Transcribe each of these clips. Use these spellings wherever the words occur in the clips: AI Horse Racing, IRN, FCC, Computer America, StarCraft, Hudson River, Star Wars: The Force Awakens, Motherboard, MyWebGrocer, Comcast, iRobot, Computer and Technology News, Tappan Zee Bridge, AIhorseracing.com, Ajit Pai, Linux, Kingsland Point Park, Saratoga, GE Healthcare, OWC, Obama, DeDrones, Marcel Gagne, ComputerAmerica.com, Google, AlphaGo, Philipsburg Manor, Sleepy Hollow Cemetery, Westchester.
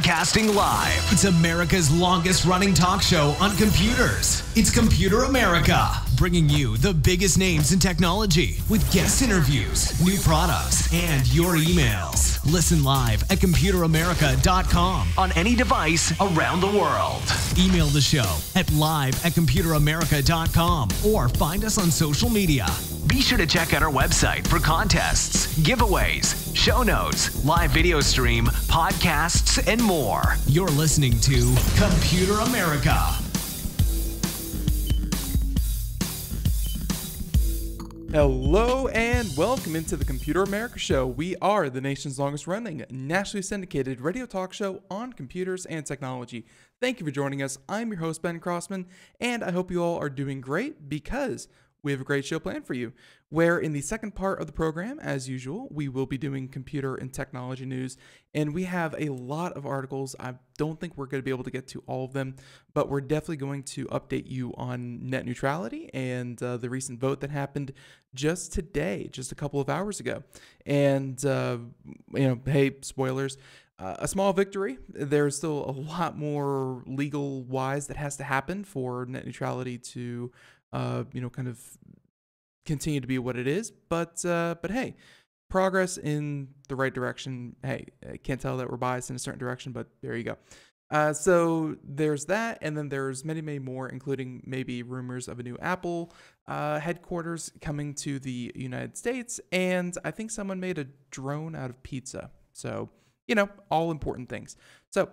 Broadcasting live. It's America's longest running talk show on computers. It's Computer America, bringing you the biggest names in technology with guest interviews, new products, and your emails. Listen live at ComputerAmerica.com on any device around the world. Email the show at live@ComputerAmerica.com or find us on social media. Be sure to check out our website for contests, giveaways, show notes, live video stream, podcasts, and more. You're listening to Computer America. Hello and welcome into the Computer America Show. We are the nation's longest running, nationally syndicated radio talk show on computers and technology. Thank you for joining us. I'm your host, Ben Crossman, and I hope you all are doing great because we have a great show planned for you, where in the second part of the program, as usual, we will be doing computer and technology news, and we have a lot of articles. I don't think we're going to be able to get to all of them, but we're definitely going to update you on net neutrality and the recent vote that happened just today, just a couple of hours ago. And, you know, hey, spoilers. A small victory. There's still a lot more legal-wise that has to happen for net neutrality to you know, kind of continue to be what it is, but hey, progress in the right direction. Hey, I can't tell that we're biased in a certain direction, but there you go. So there's that, and then there's many, many more, including maybe rumors of a new Apple headquarters coming to the United States, and I think someone made a drone out of pizza. So, you know, all important things. So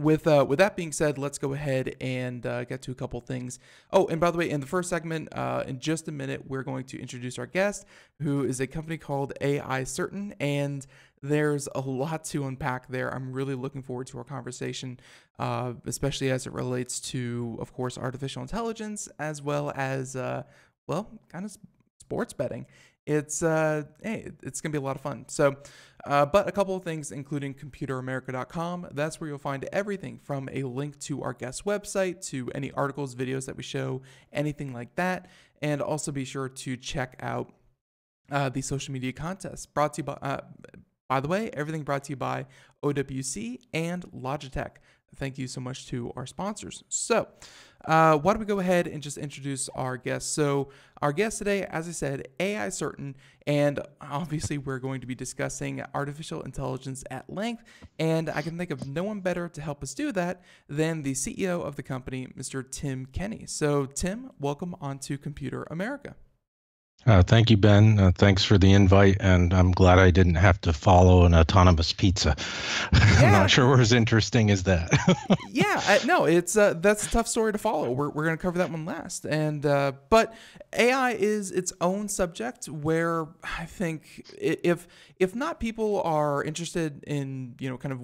With that being said, let's go ahead and get to a couple things. Oh, and by the way, in the first segment, in just a minute, we're going to introduce our guest, who is a company called AI Certain, and there's a lot to unpack there. I'm really looking forward to our conversation, especially as it relates to, of course, artificial intelligence, as well as, well, kind of sports betting. It's, hey, it's going to be a lot of fun. So, but a couple of things, including ComputerAmerica.com. That's where you'll find everything from a link to our guest website, to any articles, videos that we show, anything like that. And also be sure to check out the social media contest brought to you by the way, everything brought to you by OWC and Logitech. Thank you so much to our sponsors. So why don't we go ahead and just introduce our guest. So our guest today, as I said, AI Certain, and obviously we're going to be discussing artificial intelligence at length, and I can think of no one better to help us do that than the CEO of the company, Mr. Tim Kenney. So Tim, welcome onto Computer America. Thank you, Ben. Thanks for the invite, and I'm glad I didn't have to follow an autonomous pizza. Yeah. I'm not sure we're as interesting as that. Yeah, no, it's that's a tough story to follow. We're going to cover that one last, and but AI is its own subject where I think if not people are interested in, you know, kind of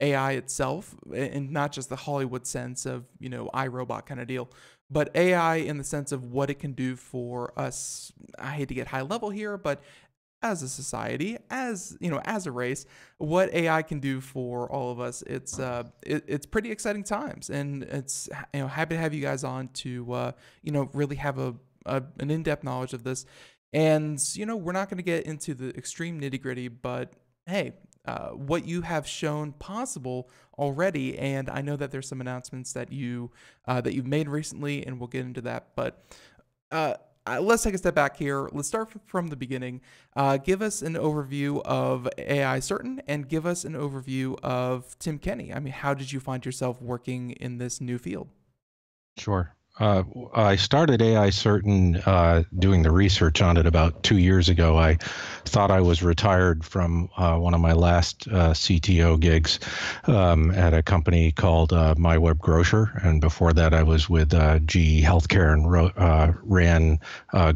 AI itself, and not just the Hollywood sense of, you know, iRobot kind of deal, but AI in the sense of what it can do for us. I hate to get high level here, but as a society, as you know, as a race, what AI can do for all of us, it's pretty exciting times, and it's, you know, happy to have you guys on to you know, really have an in-depth knowledge of this. And you know, we're not going to get into the extreme nitty-gritty, but hey, what you have shown possible already, and I know that there's some announcements that you you've made recently, and we'll get into that. But let's take a step back here. Let's start from the beginning. Give us an overview of AI Certain, and give us an overview of Tim Kenney. I mean, how did you find yourself working in this new field? Sure. I started AI Certain doing the research on it about 2 years ago. I thought I was retired from one of my last CTO gigs at a company called MyWebGrocer, and before that I was with GE Healthcare and ran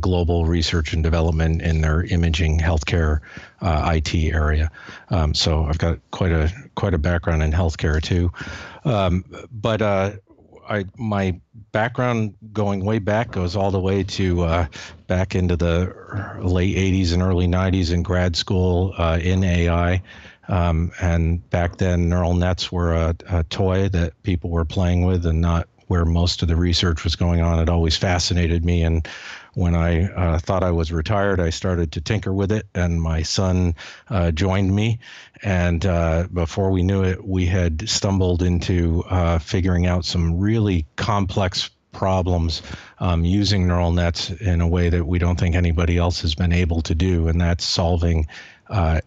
global research and development in their imaging healthcare IT area. So I've got quite a background in healthcare too, my background going way back goes all the way to back into the late 80s and early 90s in grad school in AI. And back then, neural nets were a toy that people were playing with and not where most of the research was going on. It always fascinated me. And when I thought I was retired, I started to tinker with it, and my son joined me. And before we knew it, we had stumbled into figuring out some really complex problems using neural nets in a way that we don't think anybody else has been able to do, and that's solving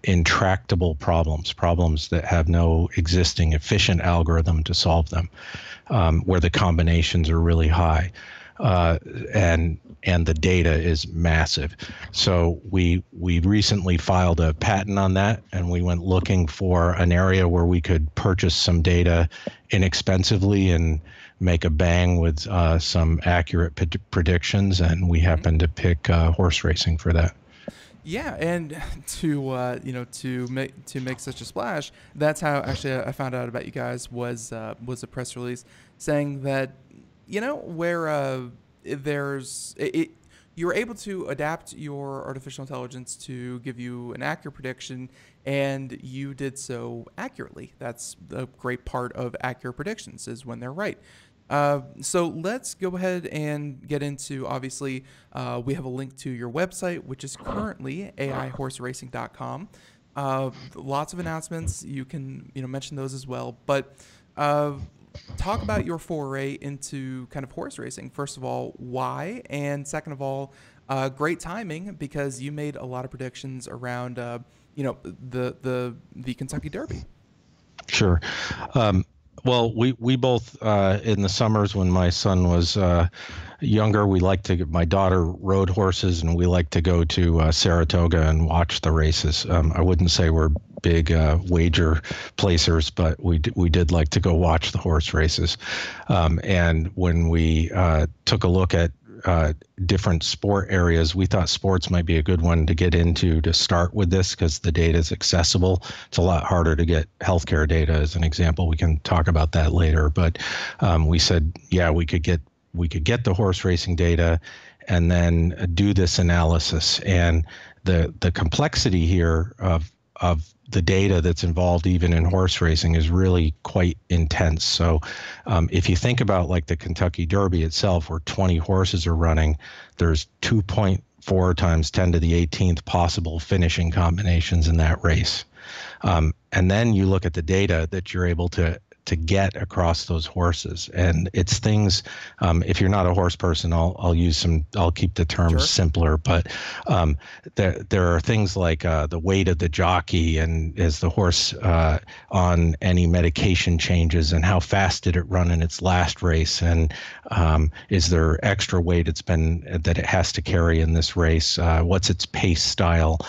intractable problems that have no existing efficient algorithm to solve them, where the combinations are really high, and the data is massive. So we recently filed a patent on that, and we went looking for an area where we could purchase some data inexpensively and make a bang with some accurate predictions, and we happened to pick horse racing for that. Yeah, and to make such a splash, that's how actually I found out about you guys, was a press release saying that, you know, where you were able to adapt your artificial intelligence to give you an accurate prediction, and you did so accurately. That's the great part of accurate predictions, is when they're right. So let's go ahead and get into, obviously, we have a link to your website, which is currently AIhorseracing.com. Lots of announcements. You can, you know, mention those as well, but talk about your foray into kind of horse racing. First of all, why? And second of all, great timing, because you made a lot of predictions around, you know, the Kentucky Derby. Sure. Well, we both, in the summers when my son was younger, we liked to, my daughter rode horses, and we liked to go to Saratoga and watch the races. I wouldn't say we're big wager placers, but we did like to go watch the horse races. And when we took a look at different sport areas, we thought sports might be a good one to get into to start with this, because the data is accessible. It's a lot harder to get healthcare data, as an example. We can talk about that later. But we said, yeah, we could get the horse racing data and then do this analysis. And the complexity here of the data that's involved even in horse racing is really quite intense. So if you think about like the Kentucky Derby itself, where 20 horses are running, there's 2.4 times 10 to the 18th possible finishing combinations in that race. And then you look at the data that you're able to get across those horses. And it's things, if you're not a horse person, I'll keep the terms [S2] Sure. [S1] Simpler, but there are things like the weight of the jockey, and is the horse on any medication changes, and how fast did it run in its last race, and is there extra weight that it has to carry in this race, what's its pace style,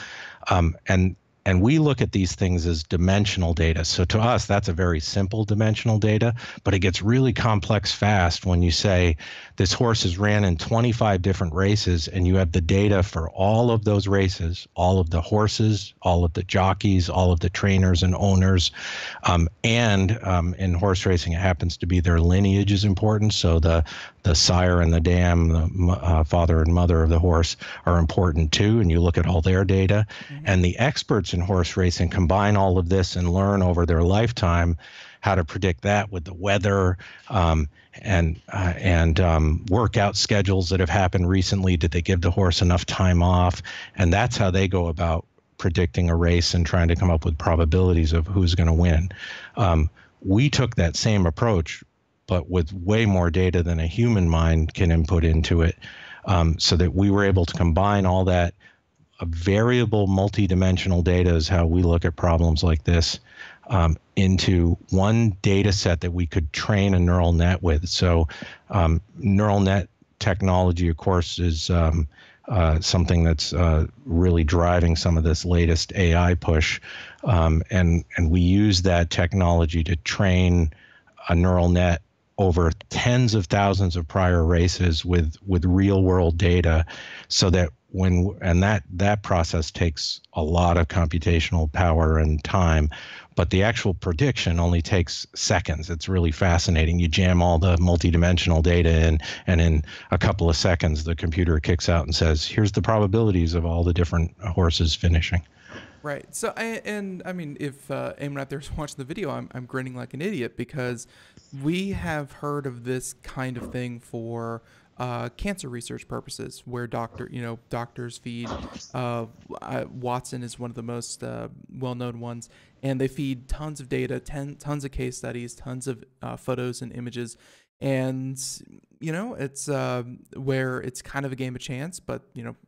and we look at these things as dimensional data. So to us, that's a very simple dimensional data, but it gets really complex fast when you say this horse has ran in 25 different races, and you have the data for all of those races, all of the horses, all of the jockeys, all of the trainers and owners. In horse racing, it happens to be their lineage is important. So the sire and the dam, the father and mother of the horse, are important too. And you look at all their data, and the experts in horse racing combine all of this and learn over their lifetime how to predict that with the weather and workout schedules that have happened recently. Did they give the horse enough time off? And that's how they go about predicting a race and trying to come up with probabilities of who's going to win. We took that same approach, but with way more data than a human mind can input into it, so that we were able to combine all that variable multidimensional data, is how we look at problems like this, into one data set that we could train a neural net with. So neural net technology, of course, is something that's really driving some of this latest AI push. And we use that technology to train a neural net over tens of thousands of prior races with real world data, so that that process takes a lot of computational power and time, but the actual prediction only takes seconds. It's really fascinating. You jam all the multidimensional data in, and in a couple of seconds, the computer kicks out and says, here's the probabilities of all the different horses finishing. Right. So, and I mean, if anyone out there is watching the video, I'm grinning like an idiot because we have heard of this kind of thing for cancer research purposes, where doctors feed Watson is one of the most well-known ones, and they feed tons of data, tons of case studies, tons of photos and images, and it's where it's kind of a game of chance, but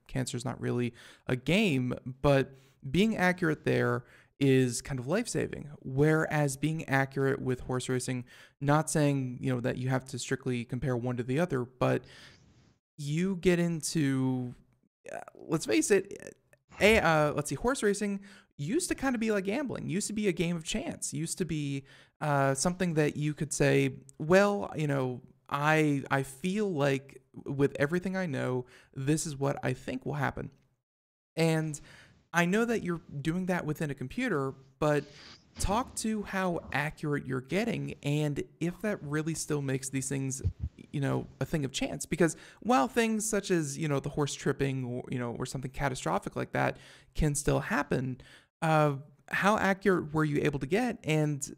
cancer is not really a game, but being accurate there is kind of life-saving, whereas being accurate with horse racing, not saying that you have to strictly compare one to the other, but you get into, let's face it, horse racing used to kind of be like gambling, used to be a game of chance, used to be something that you could say, well, I feel like with everything I know, this is what I think will happen. And I know that you're doing that within a computer, but talk to how accurate you're getting and if that really still makes these things, a thing of chance. Because while things such as, the horse tripping or, or something catastrophic like that can still happen, how accurate were you able to get? And,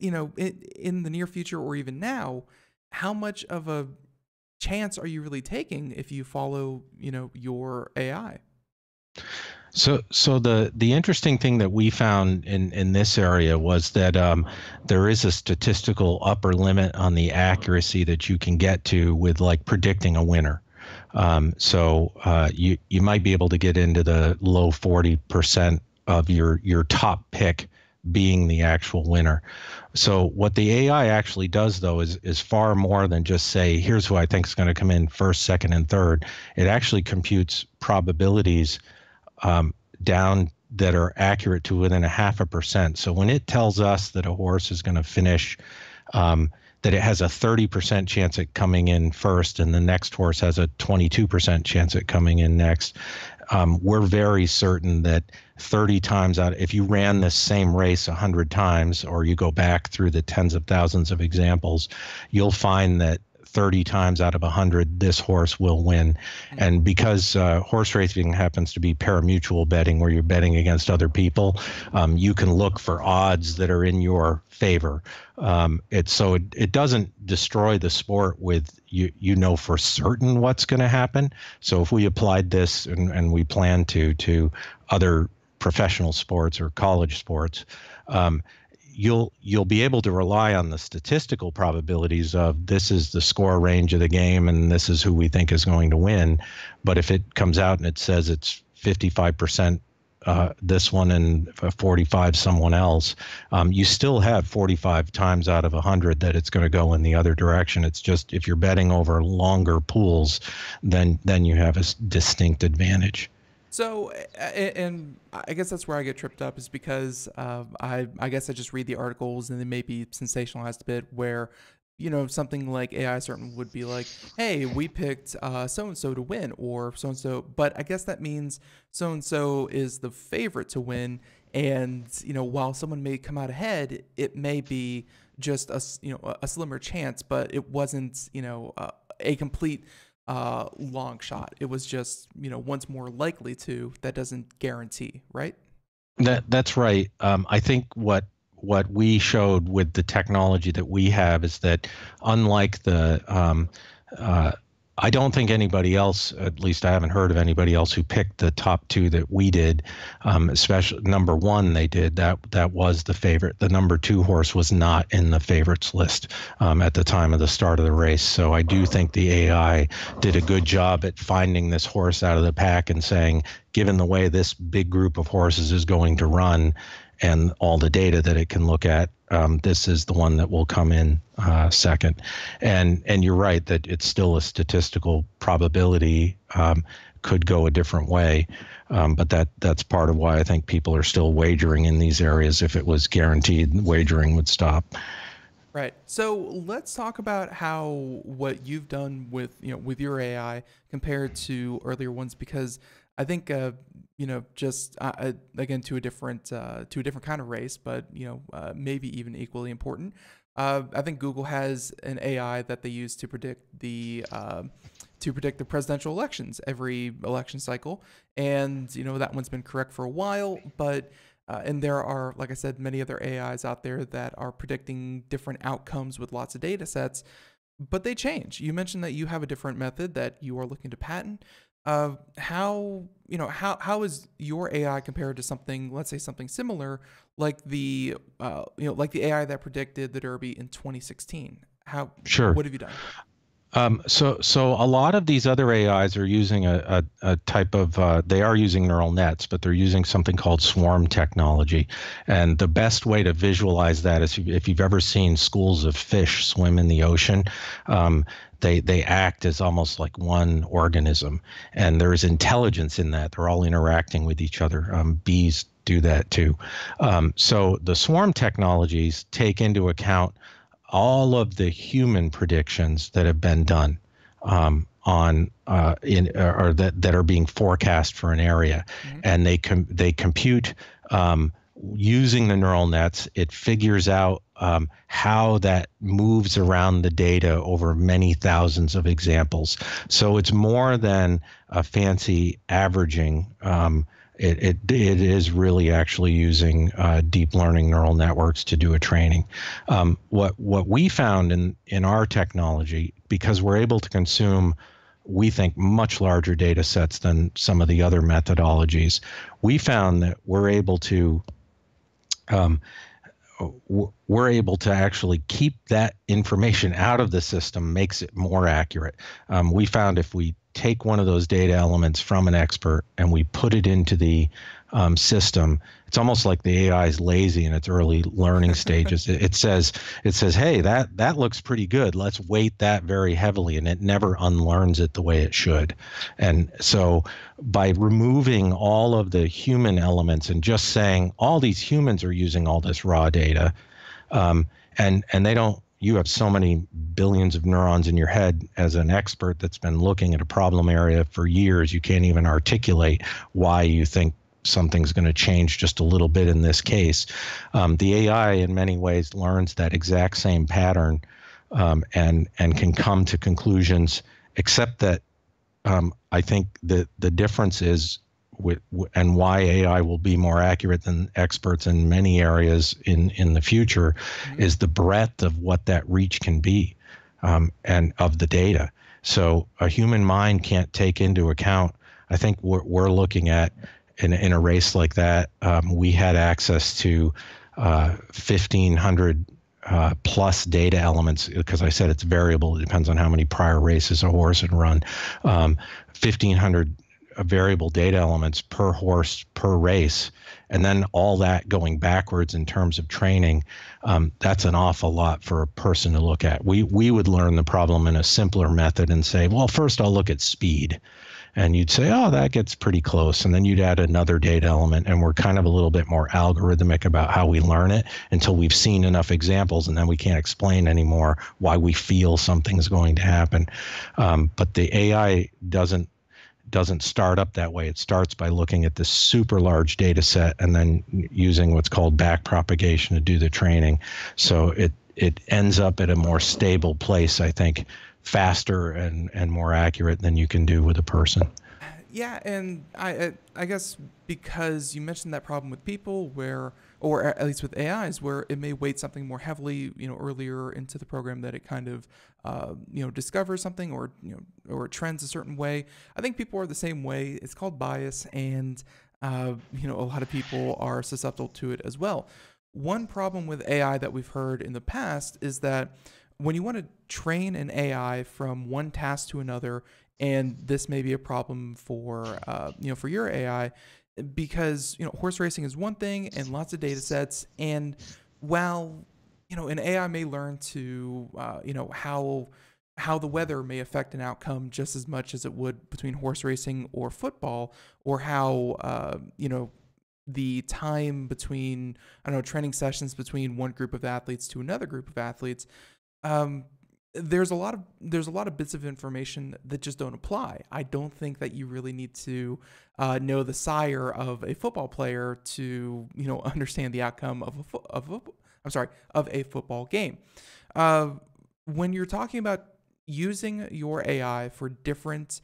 in the near future or even now, how much of a chance are you really taking if you follow, your AI? So the interesting thing that we found in this area was that there is a statistical upper limit on the accuracy that you can get to with like predicting a winner. You might be able to get into the low 40% of your top pick being the actual winner. So what the AI actually does, though, is far more than just say, here's who I think is going to come in first, second, and third. It actually computes probabilities down that are accurate to within 0.5%. So when it tells us that a horse is going to finish, that it has a 30% chance at coming in first and the next horse has a 22% chance at coming in next, we're very certain that 30 times out, if you ran this same race 100 times, or you go back through the tens of thousands of examples, you'll find that 30 times out of 100, this horse will win. And because horse racing happens to be pari-mutuel betting, where you're betting against other people, you can look for odds that are in your favor. It doesn't destroy the sport with you for certain what's going to happen. So if we applied this and we plan to other professional sports or college sports, you'll be able to rely on the statistical probabilities of this is the score range of the game and this is who we think is going to win. But if it comes out and it says it's 55% this one and 45 someone else, you still have 45 times out of 100 that it's going to go in the other direction. It's just if you're betting over longer pools, then you have a distinct advantage. So, and I guess that's where I get tripped up, is because I guess I just read the articles and they may be sensationalized a bit, where, something like AI Certain would be like, hey, we picked so-and-so to win, or so-and-so, but I guess that means so-and-so is the favorite to win. And, while someone may come out ahead, it may be just a slimmer chance, but it wasn't, a complete long shot. It was just, once more likely to, that doesn't guarantee, right? That's right. I think what we showed with the technology that we have is that, unlike the, I don't think anybody else, at least I haven't heard of anybody else who picked the top two that we did, especially number one they did, that was the favorite. The number two horse was not in the favorites list at the time of the start of the race. So I do think the AI did a good job at finding this horse out of the pack and saying, given the way this big group of horses is going to run and all the data that it can look at, this is the one that will come in second. And you're right that it's still a statistical probability, could go a different way. But that's part of why I think people are still wagering in these areas. If it was guaranteed, wagering would stop. Right. So let's talk about how what you've done with, with your AI compared to earlier ones, because I think, just again, to a different kind of race, but maybe even equally important. I think Google has an AI that they use to predict the to predict the presidential elections every election cycle. And, you know, that one's been correct for a while, but and there are, like I said, many other AIs out there that are predicting different outcomes with lots of data sets, but they change. You mentioned that you have a different method that you are looking to patent. How is your AI compared to something, let's say something similar, like the like the AI that predicted the Derby in 2016? How? Sure. What have you done? So a lot of these other AIs are using a type of, they are using neural nets, but they're using something called swarm technology. And the best way to visualize that is if you've ever seen schools of fish swim in the ocean, they act as almost like one organism, and there is intelligence in that. They're all interacting with each other. Bees do that too. So the swarm technologies take into account all of the human predictions that have been done that are being forecast for an area, mm-hmm. and they compute using the neural nets. It figures out how that moves around the data over many thousands of examples. So it's more than a fancy averaging. It is really actually using deep learning neural networks to do a training. What we found in our technology, because we're able to consume, we think, much larger data sets than some of the other methodologies, we found that we're able to actually keep that information out of the system, makes it more accurate. We found if we take one of those data elements from an expert and we put it into the system, it's almost like the AI is lazy in its early learning stages. It says, hey, that looks pretty good. Let's weight that very heavily. And it never unlearns it the way it should. And so by removing all of the human elements and just saying all these humans are using all this raw data, and they don't, you have so many billions of neurons in your head as an expert that's been looking at a problem area for years, you can't even articulate why you think something's going to change just a little bit in this case. The AI in many ways learns that exact same pattern and can come to conclusions, except that I think that the difference is, and why AI will be more accurate than experts in many areas in the future, mm-hmm. is the breadth of what that reach can be and of the data. So a human mind can't take into account, I think we're looking at in a race like that, we had access to 1,500 plus data elements, because I said it's variable. It depends on how many prior races a horse had run. 1,500 variable data elements per horse, per race, and then all that going backwards in terms of training, that's an awful lot for a person to look at. We would learn the problem in a simpler method and say, well, first I'll look at speed. And you'd say, oh, that gets pretty close. And then you'd add another data element, and we're kind of a little bit more algorithmic about how we learn it until we've seen enough examples, and then we can't explain anymore why we feel something's going to happen. But the AI doesn't start up that way. It starts by looking at this super large data set and then using what's called back propagation to do the training. So it ends up at a more stable place, I think, faster and more accurate than you can do with a person. Yeah, and I guess because you mentioned that problem with people where, or at least with AIs, where it may weight something more heavily, you know, earlier into the program, that it kind of, discovers something or, or trends a certain way. I think people are the same way. It's called bias, and, a lot of people are susceptible to it as well. One problem with AI that we've heard in the past is that when you want to train an AI from one task to another, and this may be a problem for, for your AI, because, horse racing is one thing and lots of data sets. And while, an AI may learn to, how the weather may affect an outcome just as much as it would between horse racing or football, or how, the time between, training sessions between one group of athletes to another group of athletes, there's a lot of bits of information that just don't apply. I don't think that you really need to know the sire of a football player to understand the outcome of a football game. When you're talking about using your AI for different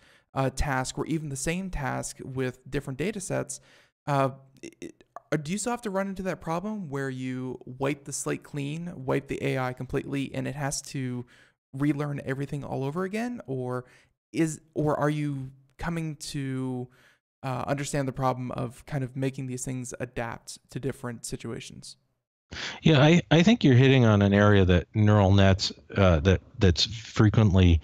tasks, or even the same task with different data sets, do you still have to run into that problem where you wipe the slate clean, wipe the AI completely, and it has to relearn everything all over again? Or are you coming to understand the problem of kind of making these things adapt to different situations? Yeah, I think you're hitting on an area that neural nets that's frequently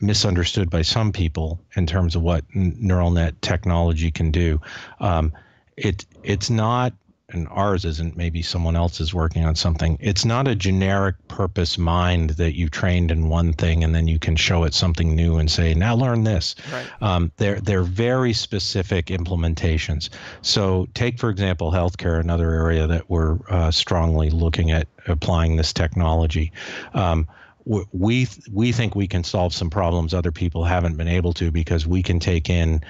misunderstood by some people in terms of what neural net technology can do. It's not, and ours isn't, maybe someone else is working on something. It's not a generic purpose mind that you trained in one thing and then you can show it something new and say, now learn this. Right. They're very specific implementations. So take, for example, healthcare, another area that we're strongly looking at applying this technology. We think we can solve some problems other people haven't been able to, because we can take in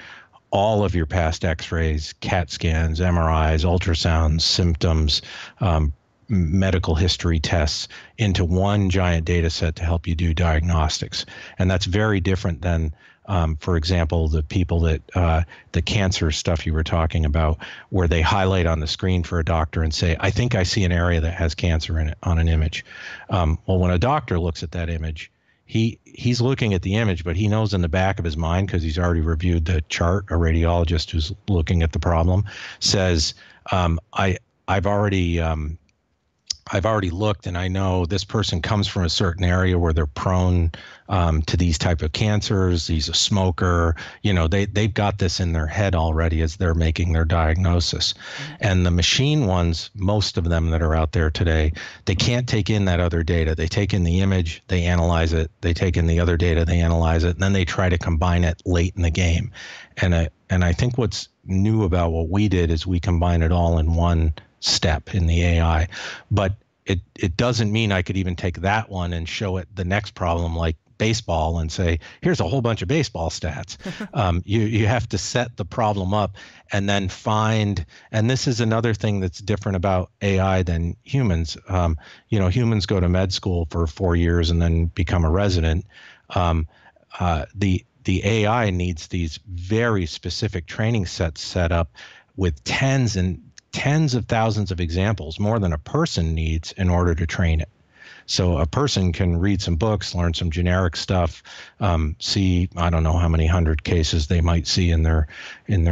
all of your past x-rays, CAT scans, MRIs, ultrasounds, symptoms, medical history tests into one giant data set to help you do diagnostics. And that's very different than, for example, the people that the cancer stuff you were talking about, where they highlight on the screen for a doctor and say, I think I see an area that has cancer in it on an image. Well, when a doctor looks at that image, he's looking at the image, but he knows in the back of his mind, because he's already reviewed the chart, a radiologist who's looking at the problem says, I've already looked, and I know this person comes from a certain area where they're prone to these type of cancers. He's a smoker. You know, they've got this in their head already as they're making their diagnosis. And the machine ones, most of them that are out there today, they can't take in that other data. They take in the image, they analyze it. They take in the other data, they analyze it. And then they try to combine it late in the game. And I think what's new about what we did is we combine it all in one step in the AI, but it doesn't mean I could even take that one and show it the next problem like baseball and say, here's a whole bunch of baseball stats. You have to set the problem up and then find, and this is another thing that's different about AI than humans. You know, humans go to med school for 4 years and then become a resident. The AI needs these very specific training sets set up with tens of thousands of examples, more than a person needs in order to train it. So a person can read some books, learn some generic stuff, see, I don't know how many hundred cases they might see in their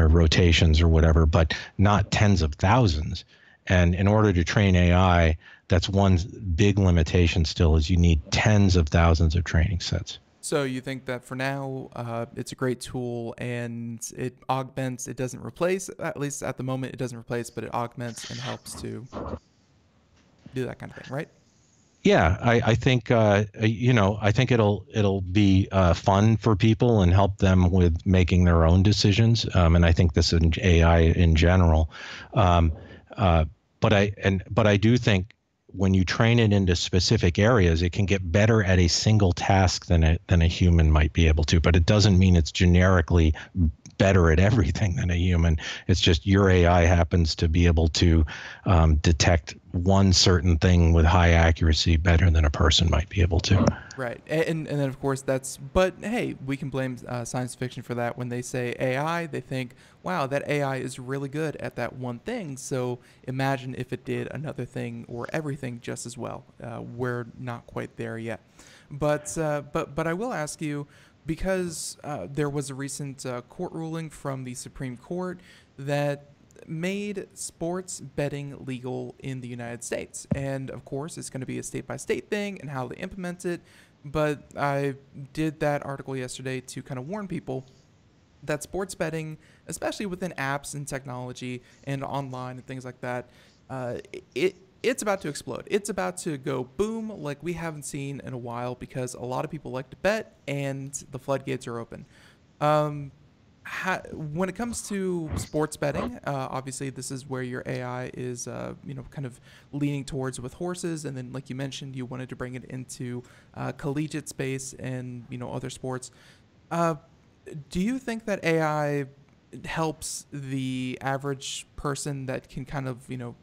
rotations or whatever, but not tens of thousands. And in order to train AI, that's one big limitation still, is you need tens of thousands of training sets. So you think that for now, it's a great tool, and it augments, it doesn't replace, at least at the moment it doesn't replace, but it augments and helps to do that kind of thing, right? Yeah, I think, you know, I think it'll be fun for people and help them with making their own decisions. And I think this in AI in general. But I do think, when you train it into specific areas, it can get better at a single task than a human might be able to. But it doesn't mean it's generically better at everything than a human. It's just your AI happens to be able to detect one certain thing with high accuracy better than a person might be able to. Right. And then, of course, that's, but hey, we can blame science fiction for that. When they say AI, they think, wow, that AI is really good at that one thing. So imagine if it did another thing or everything just as well. We're not quite there yet. But I will ask you, because there was a recent court ruling from the Supreme Court that made sports betting legal in the United States. And of course, it's going to be a state-by-state thing and how they implement it. But I did that article yesterday to kind of warn people that sports betting, especially within apps and technology and online and things like that, it's about to explode. It's about to go boom like we haven't seen in a while, because a lot of people like to bet and the floodgates are open. When it comes to sports betting, obviously this is where your AI is, you know, kind of leaning towards with horses. And then, like you mentioned, you wanted to bring it into collegiate space and, you know, other sports. Do you think that AI helps the average person that can kind of, you know,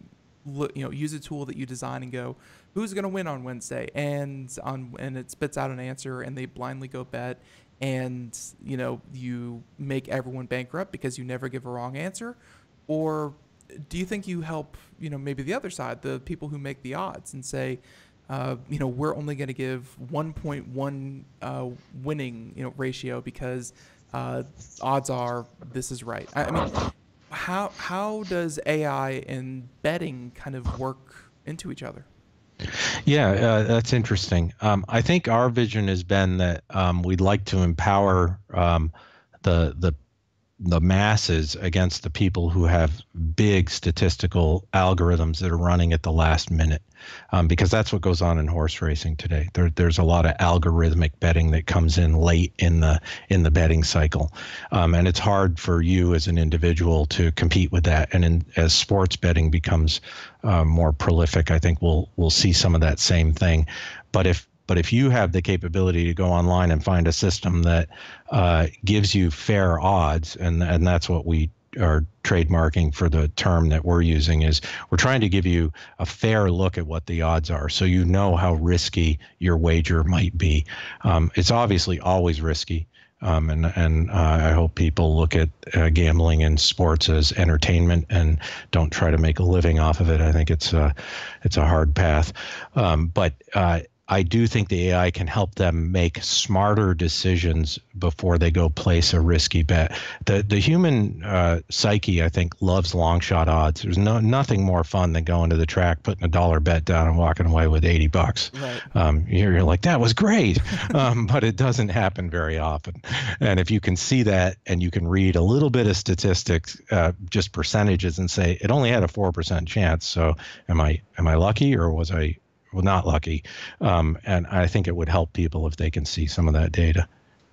use a tool that you design and go, who's going to win on Wednesday? And it spits out an answer, and they blindly go bet. And, you know, you make everyone bankrupt because you never give a wrong answer? Or do you think you help, you know, maybe the other side, the people who make the odds, and say, you know, we're only going to give 1.1 winning, you know, ratio because odds are this is right? I mean, how does AI and betting kind of work into each other? Yeah, that's interesting. I think our vision has been that we'd like to empower the masses against the people who have big statistical algorithms that are running at the last minute, because that's what goes on in horse racing today. There's a lot of algorithmic betting that comes in late in the betting cycle, and it's hard for you as an individual to compete with that. And as sports betting becomes more prolific, I think we'll see some of that same thing. But if you have the capability to go online and find a system that gives you fair odds, and that's what we are trademarking for the term that we're using, is we're trying to give you a fair look at what the odds are, so you know how risky your wager might be. It's obviously always risky. And I hope people look at gambling and sports as entertainment and don't try to make a living off of it. I think it's a hard path. I do think the AI can help them make smarter decisions before they go place a risky bet. The human psyche, I think, loves long shot odds. There's nothing more fun than going to the track, putting a dollar bet down, and walking away with 80 bucks. Right. You're like, that was great, but it doesn't happen very often. And if you can see that and you can read a little bit of statistics, just percentages, and say it only had a 4% chance, so am I lucky, or was I? Well, not lucky. And I think it would help people if they can see some of that data.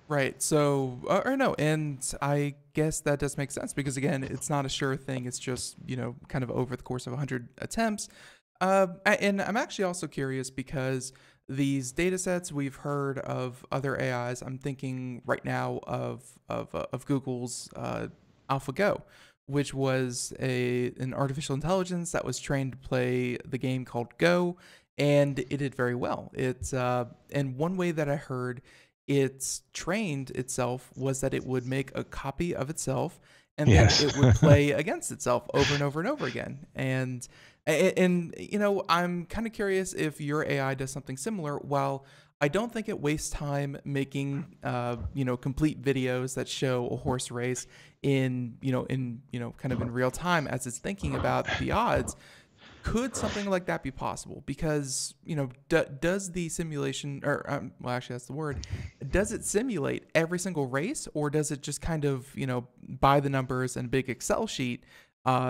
Right. So, or no, and I guess that does make sense, because again, it's not a sure thing. It's just, you know, kind of over the course of 100 attempts. And I'm actually also curious, because these data sets, we've heard of other AIs. I'm thinking right now of Google's AlphaGo, which was an artificial intelligence that was trained to play the game called Go. And it did very well. And one way that I heard it's trained itself was that it would make a copy of itself, and yes, then it would play against itself over and over and over again. And you know, I'm kind of curious if your AI does something similar. While I don't think it wastes time making you know, complete videos that show a horse race in kind of in real time as it's thinking about the odds. Could something like that be possible? Because, you know, does the simulation, or well, actually that's the word, does it simulate every single race, or does it just kind of, you know, by the numbers and a big Excel sheet, you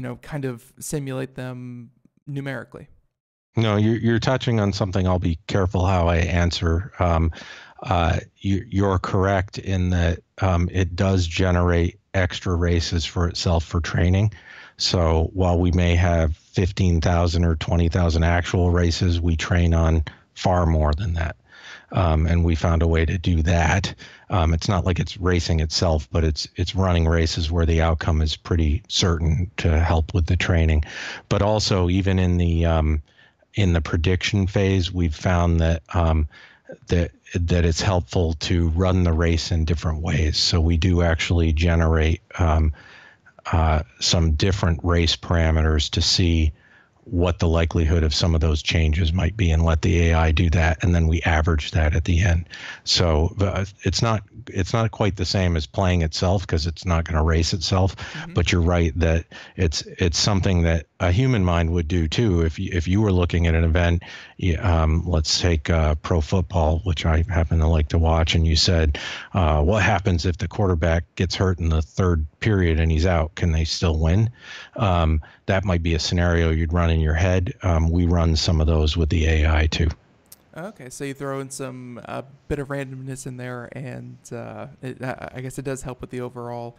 know, kind of simulate them numerically? No, you're touching on something. I'll be careful how I answer. You're correct in that it does generate extra races for itself for training. So while we may have 15,000 or 20,000 actual races, we train on far more than that. And we found a way to do that. It's not like it's racing itself, but it's running races where the outcome is pretty certain to help with the training. But also, even in the prediction phase, we've found that that it's helpful to run the race in different ways. So we do actually generate some different race parameters to see what the likelihood of some of those changes might be, and let the AI do that, and then we average that at the end. So it's not quite the same as playing itself, because it's not going to race itself. Mm-hmm. But you're right that it's something that a human mind would do too. If you were looking at an event, let's take pro football, which I happen to like to watch, and you said, what happens if the quarterback gets hurt in the third period and he's out? Can they still win? That might be a scenario you'd run in your head. We run some of those with the AI too. Okay, so you throw in some bit of randomness in there, and I guess it does help with the overall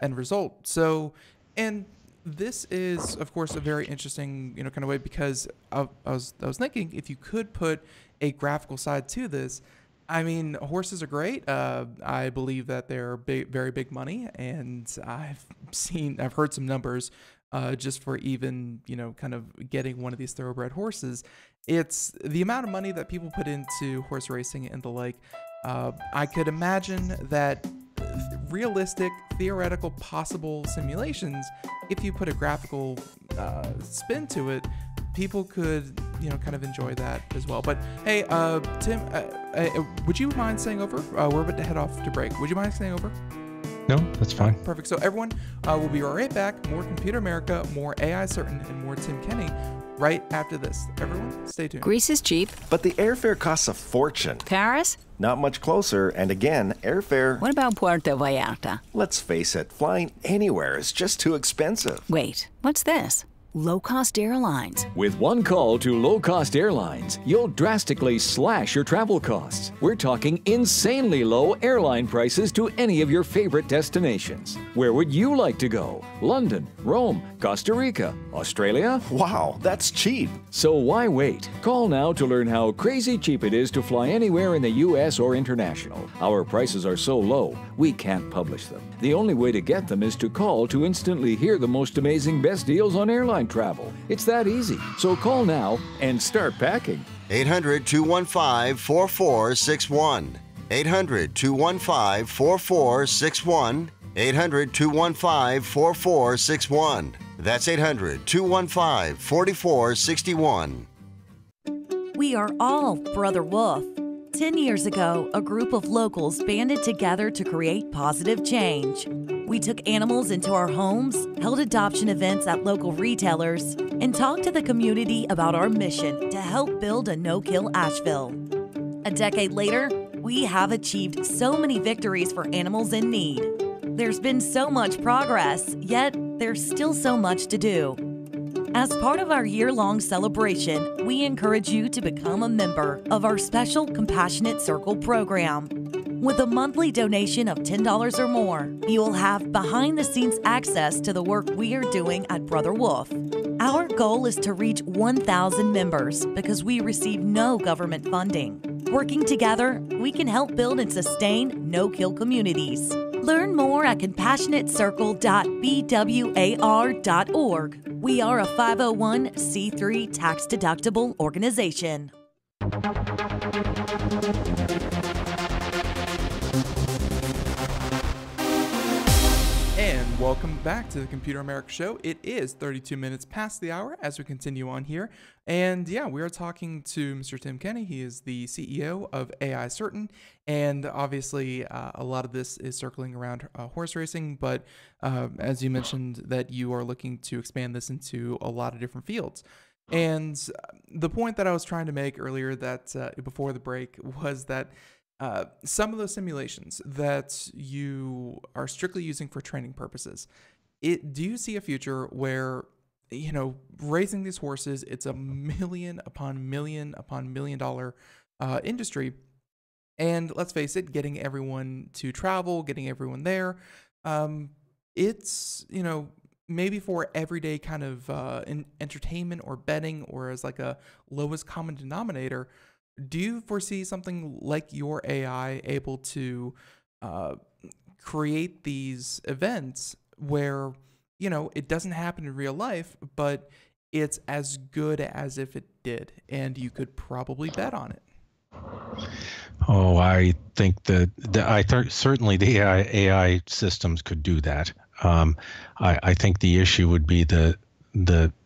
end result. So, and this is, of course, a very interesting, you know, kind of way, because I was thinking, if you could put a graphical side to this, I mean, horses are great. I believe that they're very big money, and I've heard some numbers just for even, you know, kind of getting one of these thoroughbred horses. It's the amount of money that people put into horse racing and the like. I could imagine that realistic, theoretical, possible simulations, if you put a graphical spin to it, people could, you know, kind of enjoy that as well. But hey, Tim, would you mind staying over? We're about to head off to break. Would you mind staying over? No, that's fine. Perfect. So everyone, we'll be right back. More Computer America, more AI Certain, and more Tim Kenney right after this. Everyone, stay tuned. Greece is cheap. But the airfare costs a fortune. Paris? Not much closer, and again, airfare... What about Puerto Vallarta? Let's face it, flying anywhere is just too expensive. Wait, what's this? Low-cost airlines. With one call to low-cost airlines, you'll drastically slash your travel costs. We're talking insanely low airline prices to any of your favorite destinations. Where would you like to go? London, Rome, Costa Rica, Australia? Wow, that's cheap. So why wait? Call now to learn how crazy cheap it is to fly anywhere in the U.S. or international. Our prices are so low, we can't publish them. The only way to get them is to call to instantly hear the most amazing best deals on airlines. Travel. It's that easy. So call now and start packing. 800-215-4461. 800-215-4461. 800-215-4461. That's 800-215-4461. We are all Brother Wolf. 10 years ago, a group of locals banded together to create positive change. We took animals into our homes, held adoption events at local retailers, and talked to the community about our mission to help build a no-kill Asheville. A decade later, we have achieved so many victories for animals in need. There's been so much progress, yet there's still so much to do. As part of our year-long celebration, we encourage you to become a member of our special Compassionate Circle program. With a monthly donation of $10 or more, you will have behind-the-scenes access to the work we are doing at Brother Wolf. Our goal is to reach 1,000 members because we receive no government funding. Working together, we can help build and sustain no-kill communities. Learn more at CompassionateCircle.bwar.org. We are a 501c3 tax-deductible organization. Welcome back to the Computer America Show. It is 32 minutes past the hour as we continue on here. And yeah, we are talking to Mr. Tim Kenney. He is the CEO of AI Certain. And obviously, a lot of this is circling around horse racing. But as you mentioned, that you are looking to expand this into a lot of different fields. And the point that I was trying to make earlier that before the break was that some of those simulations that you are strictly using for training purposes, do you see a future where, you know, raising these horses, it's a million upon million upon $1 million industry, and let's face it, getting everyone to travel, getting everyone there, it's, you know, maybe for everyday kind of entertainment or betting, or as like a lowest common denominator. Do you foresee something like your AI able to create these events where, you know, it doesn't happen in real life, but it's as good as if it did, and you could probably bet on it? Oh, I think that certainly the AI systems could do that. I think the issue would be the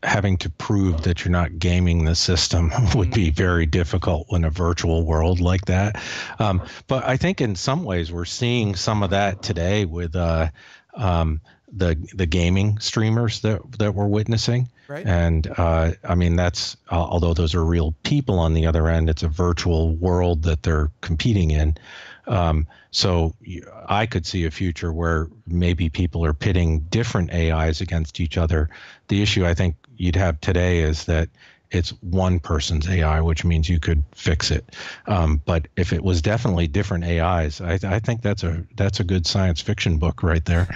having to prove that you're not gaming the system would be very difficult in a virtual world like that. But I think in some ways we're seeing some of that today with the gaming streamers that we're witnessing. Right. And I mean, that's although those are real people on the other end, it's a virtual world that they're competing in. So I could see a future where maybe people are pitting different AIs against each other. The issue I think you'd have today is that it's one person's AI, which means you could fix it. But if it was definitely different AIs, I think that's a good science fiction book right there.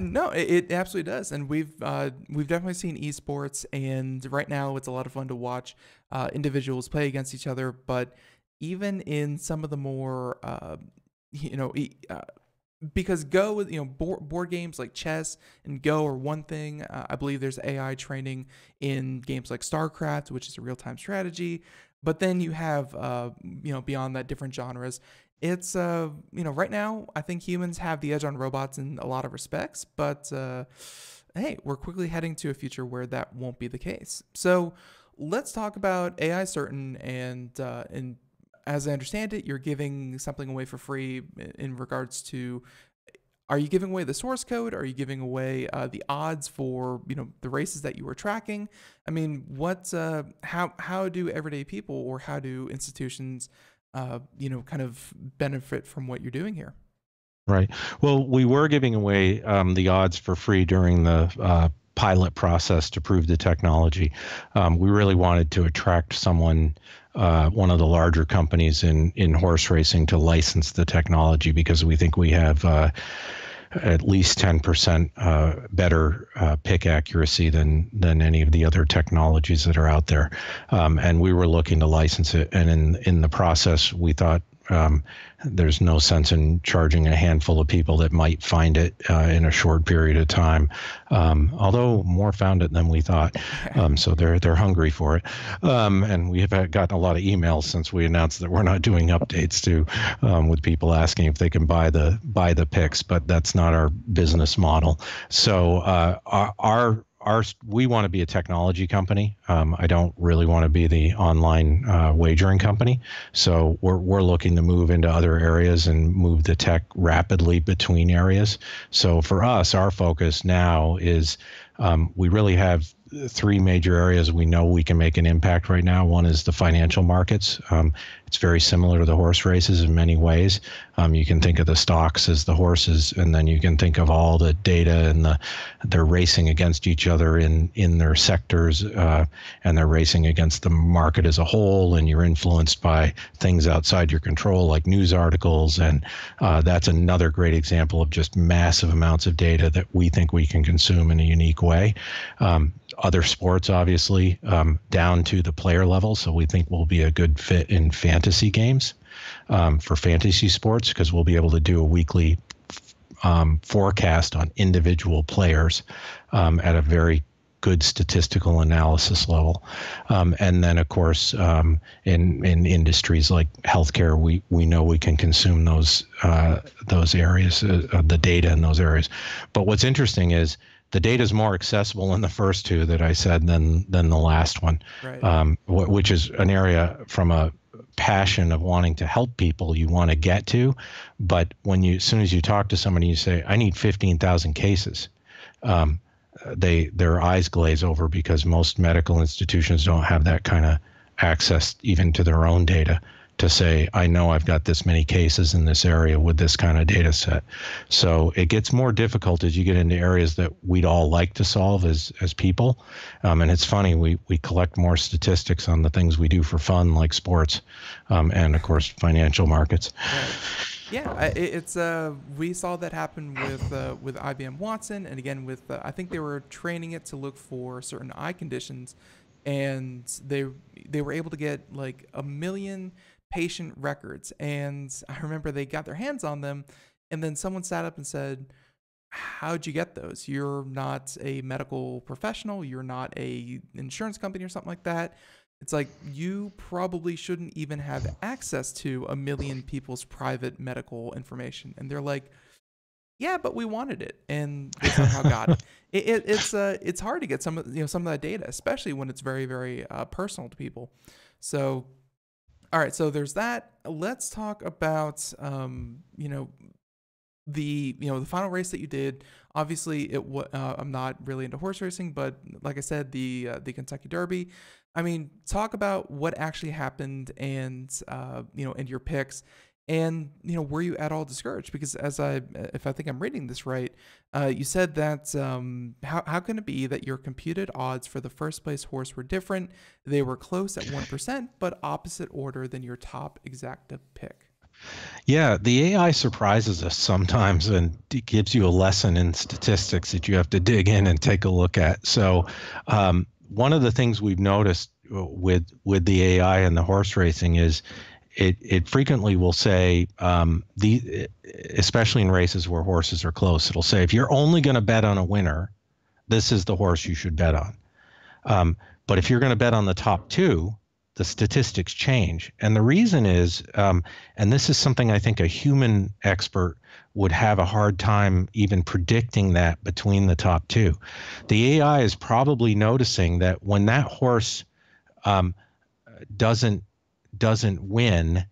No, it absolutely does. And we've definitely seen esports, and right now it's a lot of fun to watch individuals play against each other. But even in some of the more, because Go, you know, board games like chess and Go are one thing. I believe there's AI training in games like StarCraft, which is a real-time strategy. But then you have, you know, beyond that, different genres. It's, you know, right now, I think humans have the edge on robots in a lot of respects, but hey, we're quickly heading to a future where that won't be the case. So let's talk about AI Certain, and as I understand it, you're giving something away for free in regards to, are you giving away the source code? Are you giving away the odds for, you know, the races that you were tracking? I mean, what, how do everyday people, or how do institutions, you know, kind of benefit from what you're doing here? Right. Well, we were giving away the odds for free during the pilot process to prove the technology. We really wanted to attract someone, one of the larger companies in horse racing, to license the technology, because we think we have at least 10% better pick accuracy than any of the other technologies that are out there. And we were looking to license it. And in the process, we thought, there's no sense in charging a handful of people that might find it in a short period of time. Although more found it than we thought, so they're hungry for it. And we have gotten a lot of emails since we announced that we're not doing updates to, with people asking if they can buy the picks, but that's not our business model. So we want to be a technology company. I don't really want to be the online wagering company. So we're looking to move into other areas and move the tech rapidly between areas. So for us, our focus now is we really have three major areas we know we can make an impact right now. One is the financial markets. It's very similar to the horse races in many ways. You can think of the stocks as the horses, and then you can think of all the data and they're racing against each other in their sectors, and they're racing against the market as a whole, and you're influenced by things outside your control like news articles. And that's another great example of just massive amounts of data that we think we can consume in a unique way. Other sports, obviously, down to the player level. So we think we'll be a good fit in fantasy games, for fantasy sports, because we'll be able to do a weekly forecast on individual players at a very good statistical analysis level. And then, of course, in industries like healthcare, we know we can consume those areas, the data in those areas. But what's interesting is, the data is more accessible in the first two that I said than the last one, right. Which is an area from a passion of wanting to help people you want to get to. But when you, as soon as you talk to somebody, you say, I need 15,000 cases. Their eyes glaze over, because most medical institutions don't have that kind of access even to their own data to say, I know I've got this many cases in this area with this kind of data set. So it gets more difficult as you get into areas that we'd all like to solve as people. And it's funny, we collect more statistics on the things we do for fun, like sports, and of course, financial markets. Right. Yeah, it's we saw that happen with IBM Watson, and again with I think they were training it to look for certain eye conditions, and they were able to get like 1 million patient records. And I remember they got their hands on them, and then someone sat up and said, how'd you get those? You're not a medical professional. You're not an insurance company or something like that. It's like, you probably shouldn't even have access to 1 million people's private medical information. And they're like, yeah, but we wanted it, and they somehow got it. It's hard to get some of that data, especially when it's very, very personal to people. So, all right, so there's that. Let's talk about the final race that you did. Obviously, I'm not really into horse racing, but like I said, the Kentucky Derby. I mean, talk about what actually happened, and and your picks. And, were you at all discouraged? Because if I think I'm reading this right, you said that, how can it be that your computed odds for the first place horse were different? They were close at 1%, but opposite order than your top exacta pick. Yeah, the AI surprises us sometimes, and it gives you a lesson in statistics that you have to dig in and take a look at. So, one of the things we've noticed with the AI and the horse racing is it frequently will say, especially in races where horses are close, it'll say, if you're only going to bet on a winner, this is the horse you should bet on. But if you're going to bet on the top two, the statistics change. And the reason is, and this is something I think a human expert would have a hard time even predicting that between the top two. The AI is probably noticing that when that horse doesn't win,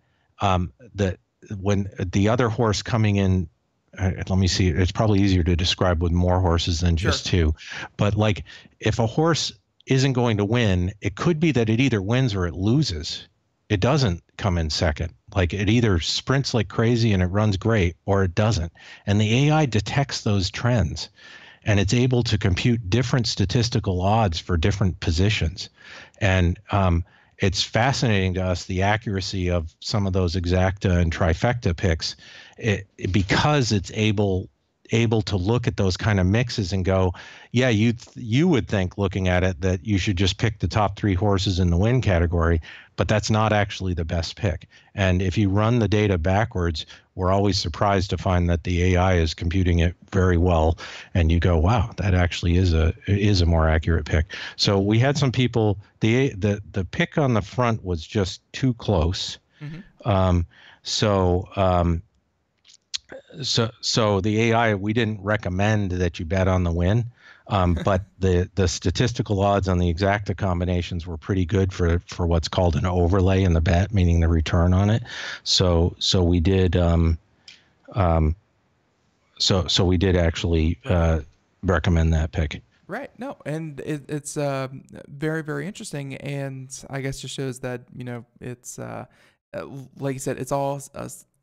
when the other horse coming in, let me see, it's probably easier to describe with more horses than just two. But like if a horse isn't going to win, it could be that it either wins or it loses. It doesn't come in second. Like it either sprints like crazy and it runs great, or it doesn't. And the AI detects those trends, and it's able to compute different statistical odds for different positions. And it's fascinating to us, the accuracy of some of those exacta and trifecta picks, because it's able to look at those kind of mixes and go, yeah, you would think looking at it that you should just pick the top three horses in the win category, but that's not actually the best pick. And if you run the data backwards, we're always surprised to find that the AI is computing it very well. And you go, wow, that actually is a more accurate pick. So we had some people, the pick on the front was just too close. Mm-hmm. So the AI, we didn't recommend that you bet on the win, but the statistical odds on the exacta combinations were pretty good for what's called an overlay in the bet, meaning the return on it. So we did we did actually recommend that pick. Right. No, and it's very, very interesting, and I guess just shows that it's like you said, it's all.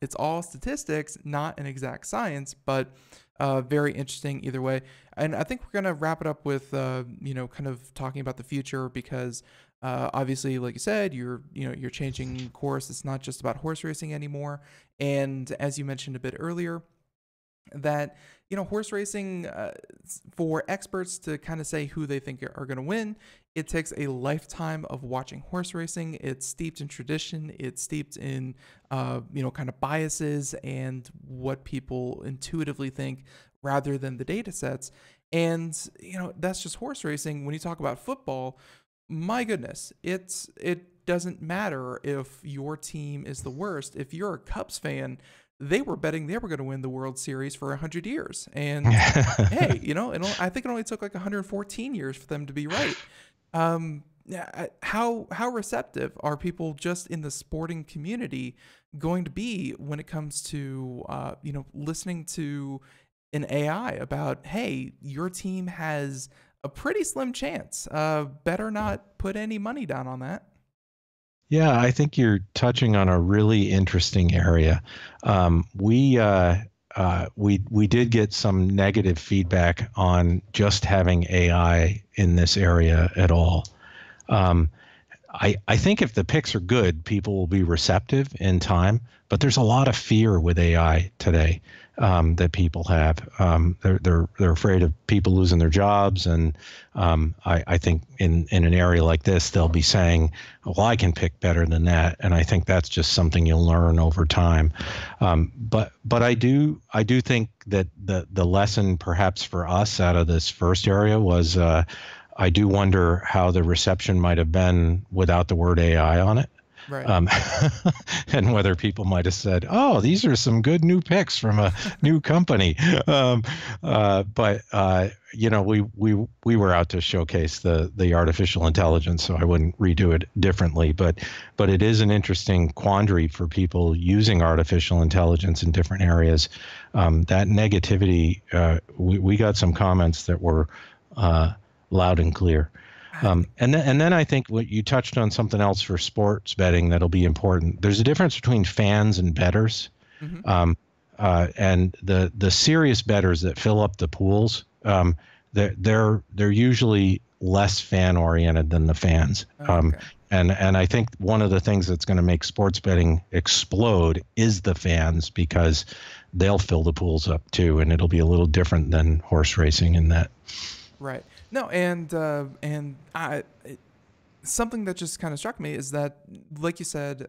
It's all statistics, not an exact science, but very interesting either way. And I think we're going to wrap it up with, kind of talking about the future, because obviously, like you said, you're changing course. It's not just about horse racing anymore. And as you mentioned a bit earlier, that, horse racing, for experts to kind of say who they think are going to win, it takes a lifetime of watching horse racing. It's steeped in tradition. It's steeped in, kind of biases and what people intuitively think rather than the data sets. And, that's just horse racing. When you talk about football, my goodness, it doesn't matter if your team is the worst. If you're a Cubs fan, they were betting they were going to win the World Series for 100 years. And hey, I think it only took like 114 years for them to be right. How receptive are people just in the sporting community going to be when it comes to listening to an AI about, hey, your team has a pretty slim chance, better not put any money down on that? Yeah, I think you're touching on a really interesting area. We did get some negative feedback on just having AI in this area at all. I think if the picks are good, people will be receptive in time, but there's a lot of fear with AI today that people have. They're afraid of people losing their jobs. And I think in an area like this, they'll be saying, well, I can pick better than that. And I think that's just something you'll learn over time. But I do think that the lesson perhaps for us out of this first area was, I do wonder how the reception might have been without the word AI on it. Right. And whether people might have said, oh, these are some good new picks from a new company. We were out to showcase the artificial intelligence, so I wouldn't redo it differently. But it is an interesting quandary for people using artificial intelligence in different areas. That negativity, we got some comments that were loud and clear. And then I think what you touched on, something else for sports betting that'll be important. There's a difference between fans and bettors. Mm-hmm. And the serious bettors that fill up the pools, they're usually less fan oriented than the fans. Okay. And I think one of the things that's going to make sports betting explode is the fans, because they'll fill the pools up too, and it'll be a little different than horse racing in that. Right. No, and something that just kind of struck me is that, like you said,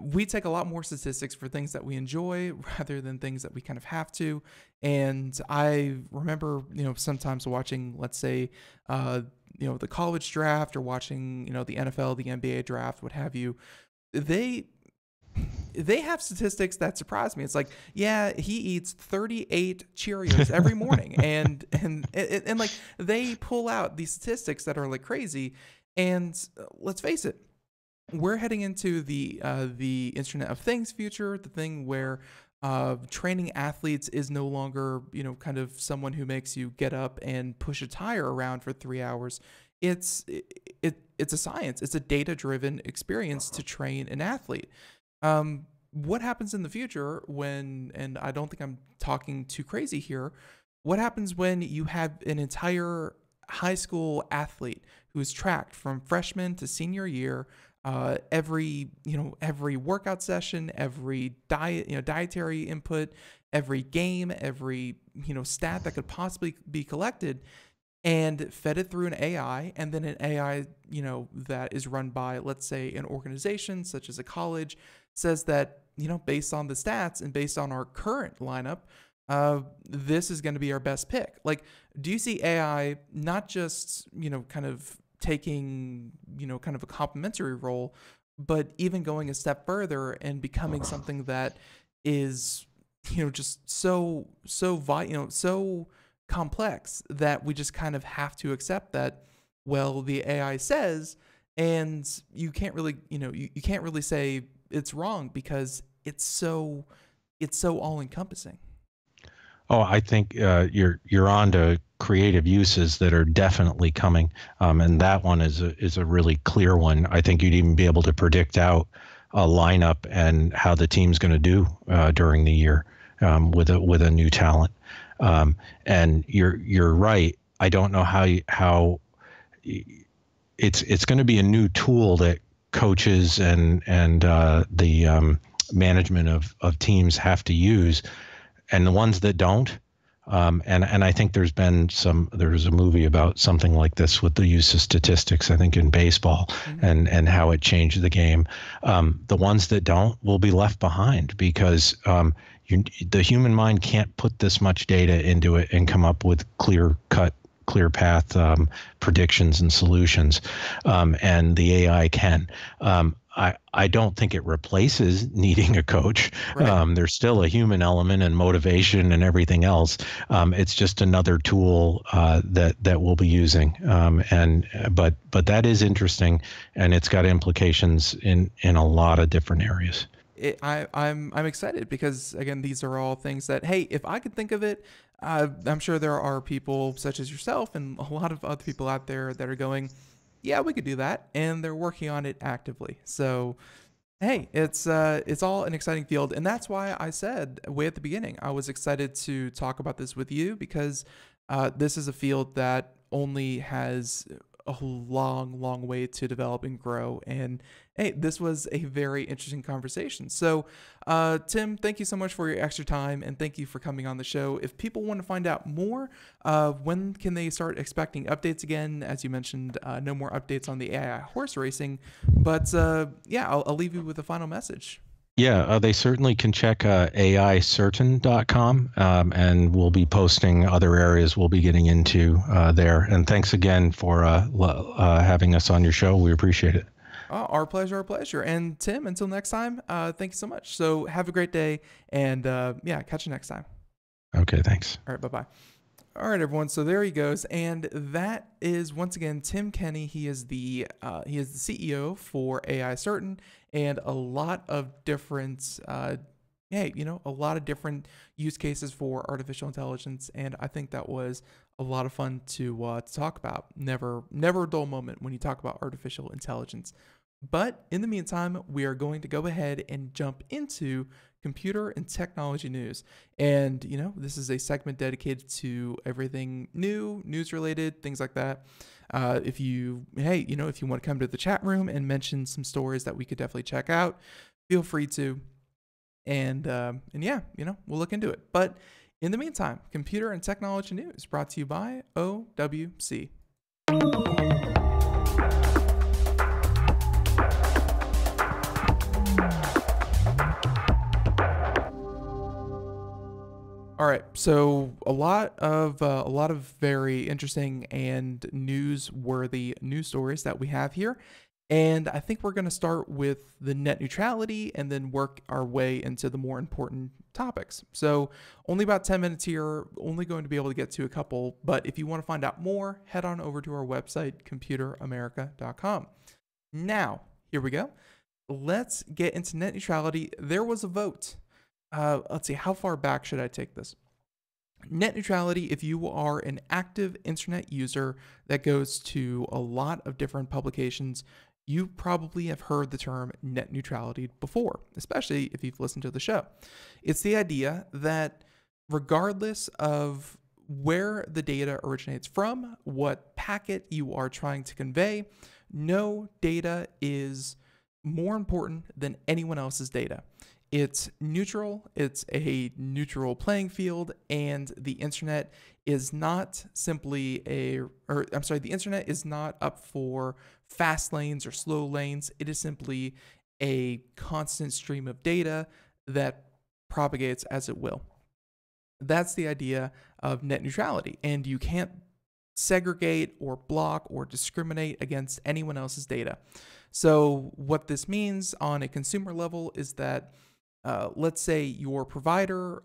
we take a lot more statistics for things that we enjoy rather than things that we kind of have to. And I remember, sometimes watching, let's say, the college draft, or watching, the NFL, the NBA draft, what have you. They have statistics that surprise me. It's like, yeah, he eats 38 Cheerios every morning, and like they pull out these statistics that are like crazy. And let's face it, we're heading into the Internet of Things future, the thing where training athletes is no longer kind of someone who makes you get up and push a tire around for 3 hours. It's a science. It's a data-driven experience to train an athlete. What happens in the future when, and I don't think I'm talking too crazy here, what happens when you have an entire high school athlete who is tracked from freshman to senior year, every workout session, every diet, dietary input, every game, every, stat that could possibly be collected, and fed it through an AI, and then an AI, that is run by, let's say, an organization such as a college, says that, based on the stats and based on our current lineup, this is going to be our best pick. Like, do you see AI not just, kind of taking, kind of a complementary role, but even going a step further and becoming something that is, just so complex that we just kind of have to accept that, well, the AI says, and you can't really, you can't really say it's wrong because it's so all encompassing. Oh, I think you're on to creative uses that are definitely coming. And that one is a really clear one. I think you'd even be able to predict out a lineup and how the team's going to do during the year with a new talent. And you're right. I don't know how it's going to be a new tool that coaches and the management of teams have to use, and the ones that don't. And I think there's a movie about something like this with the use of statistics, I think in baseball, mm-hmm. and how it changed the game. The ones that don't will be left behind because, the human mind can't put this much data into it and come up with clear path predictions and solutions, and the AI can. I don't think it replaces needing a coach. Right. There's still a human element and motivation and everything else. It's just another tool that we'll be using. But that is interesting, and it's got implications in a lot of different areas. I'm excited because, again, these are all things that, hey, if I could think of it, I'm sure there are people such as yourself and a lot of other people out there that are going, yeah, we could do that, and they're working on it actively. So, hey, it's all an exciting field, and that's why I said way at the beginning I was excited to talk about this with you, because this is a field that only has a long, long way to develop and grow. And hey, this was a very interesting conversation. So, Tim, thank you so much for your extra time, and thank you for coming on the show. If people want to find out more, when can they start expecting updates again? As you mentioned, no more updates on the AI horse racing, but yeah, I'll leave you with a final message. Yeah, they certainly can check AIcertain.com, and we'll be posting other areas we'll be getting into there. And thanks again for having us on your show. We appreciate it. Oh, our pleasure, our pleasure. And Tim, until next time, thank you so much. So have a great day, and yeah, catch you next time. Okay, thanks. All right, bye-bye. All right, everyone. So there he goes, and that is once again Tim Kenney. He is the CEO for AI Certain, and a lot of different, a lot of different use cases for artificial intelligence. And I think that was a lot of fun to talk about. Never a dull moment when you talk about artificial intelligence. But in the meantime, we are going to go ahead and jump into computer and technology news. And, this is a segment dedicated to everything new, news related, things like that. If you want to come to the chat room and mention some stories that we could definitely check out, feel free to. And yeah, we'll look into it. But in the meantime, computer and technology news brought to you by OWC. All right, so a lot of very interesting and newsworthy news stories that we have here, and I think we're going to start with the net neutrality and then work our way into the more important topics. So only about 10 minutes here, only going to be able to get to a couple, but if you want to find out more, head on over to our website, ComputerAmerica.com. Now, here we go. Let's get into net neutrality. There was a vote. Let's see, how far back should I take this? Net neutrality, if you are an active internet user that goes to a lot of different publications, you probably have heard the term net neutrality before, especially if you've listened to the show. It's the idea that regardless of where the data originates from, what packet you are trying to convey, no data is more important than anyone else's data. It's neutral, it's a neutral playing field, and the internet is not simply the internet is not up for fast lanes or slow lanes. It is simply a constant stream of data that propagates as it will. That's the idea of net neutrality, and you can't segregate or block or discriminate against anyone else's data. So what this means on a consumer level is that let's say your provider,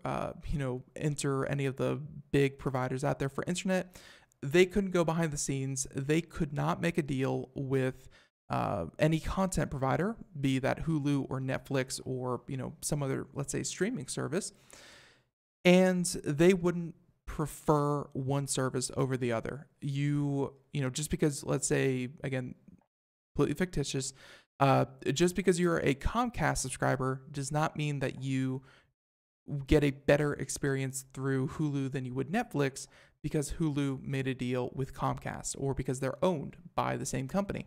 enter any of the big providers out there for internet, they couldn't go behind the scenes. They could not make a deal with any content provider, be that Hulu or Netflix or, some other, let's say, streaming service. And they wouldn't prefer one service over the other. Just because, let's say, again, completely fictitious, just because you're a Comcast subscriber does not mean that you get a better experience through Hulu than you would Netflix, because Hulu made a deal with Comcast or because they're owned by the same company.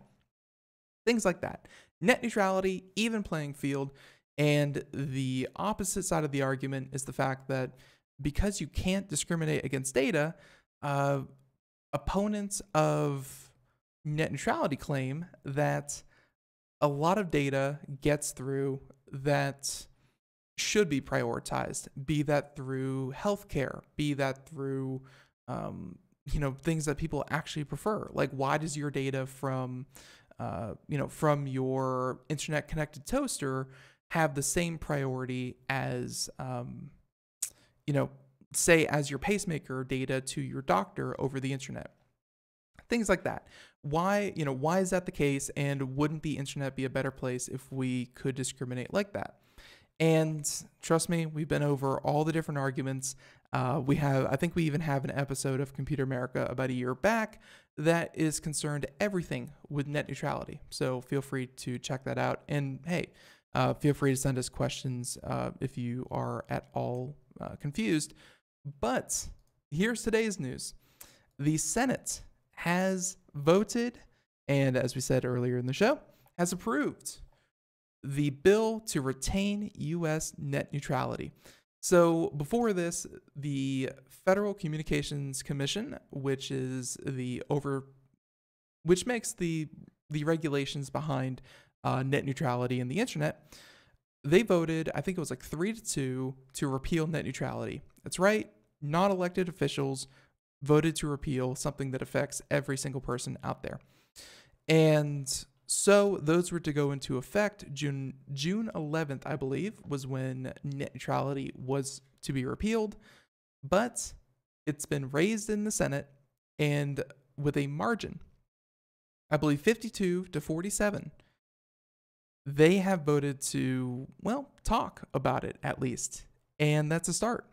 Things like that. Net neutrality, even playing field. And the opposite side of the argument is the fact that because you can't discriminate against data, opponents of net neutrality claim that a lot of data gets through that should be prioritized, be that through healthcare, be that through, things that people actually prefer. Like, why does your data from your internet connected toaster have the same priority as, say as your pacemaker data to your doctor over the internet? Things like that. Why is that the case? And wouldn't the internet be a better place if we could discriminate like that? And trust me, we've been over all the different arguments. I think we even have an episode of Computer America about a year back that is concerned everything with net neutrality. So feel free to check that out. And hey, feel free to send us questions if you are at all confused. But here's today's news. The Senate has voted, and as we said earlier in the show, has approved the bill to retain U.S. net neutrality. So before this, the Federal Communications Commission, which is which makes the regulations behind net neutrality and the internet, they voted, I think it was like 3-2, to repeal net neutrality. That's right, not elected officials voted to repeal something that affects every single person out there. And so those were to go into effect June 11th, I believe, was when net neutrality was to be repealed. But it's been raised in the Senate, and with a margin, I believe 52-47, they have voted to, well, talk about it at least. And that's a start.